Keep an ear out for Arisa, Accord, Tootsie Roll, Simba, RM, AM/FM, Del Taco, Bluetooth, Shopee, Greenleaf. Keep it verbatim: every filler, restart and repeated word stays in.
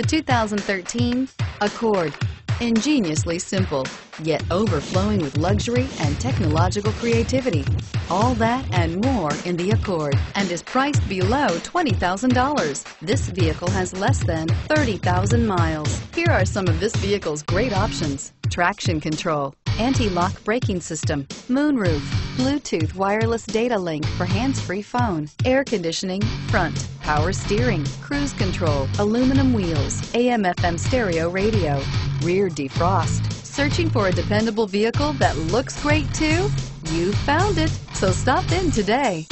The two thousand thirteen Accord. Ingeniously simple, yet overflowing with luxury and technological creativity. All that and more in the Accord, and is priced below twenty thousand dollars. This vehicle has less than thirty thousand miles. Here are some of this vehicle's great options: traction control, anti-lock braking system, moonroof, Bluetooth wireless data link for hands-free phone, air conditioning, front, power steering, cruise control, aluminum wheels, A M F M stereo radio, rear defrost. Searching for a dependable vehicle that looks great too? You found it, so stop in today.